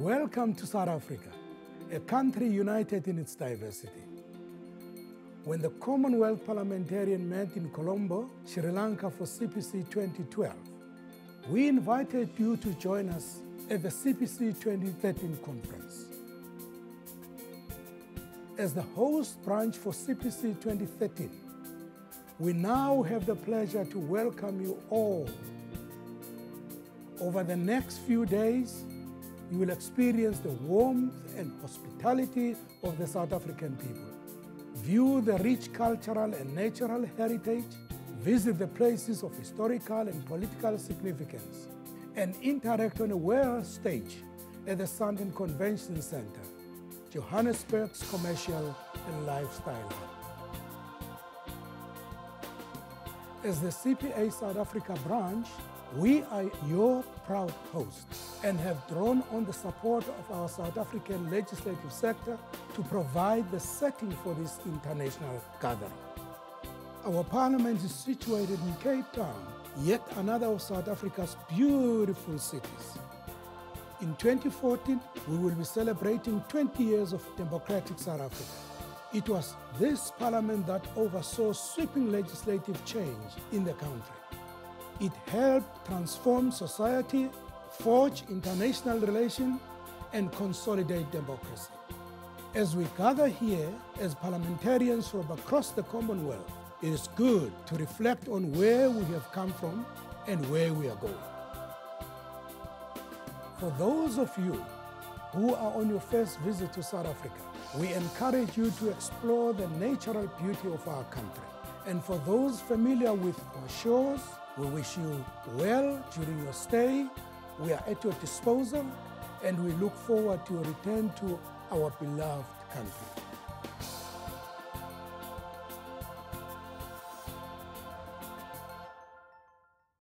Welcome to South Africa, a country united in its diversity. When the Commonwealth parliamentarian met in Colombo, Sri Lanka for CPC 2012, we invited you to join us at the CPC 2013 conference. As the host branch for CPC 2013, we now have the pleasure to welcome you all. Over the next few days, you will experience the warmth and hospitality of the South African people, view the rich cultural and natural heritage, visit the places of historical and political significance, and interact on a world stage at the Sandton Convention Center, Johannesburg's commercial and lifestyle hub. As the CPA South Africa branch, we are your proud hosts and have drawn on the support of our South African legislative sector to provide the setting for this international gathering. Our parliament is situated in Cape Town, yet another of South Africa's beautiful cities. In 2014, we will be celebrating 20 years of democratic South Africa. It was this parliament that oversaw sweeping legislative change in the country. It helped transform society, forge international relations, and consolidate democracy. As we gather here as parliamentarians from across the Commonwealth, it is good to reflect on where we have come from and where we are going. For those of you who are on your first visit to South Africa, we encourage you to explore the natural beauty of our country. And for those familiar with our shores, we wish you well during your stay. We are at your disposal, and we look forward to your return to our beloved country.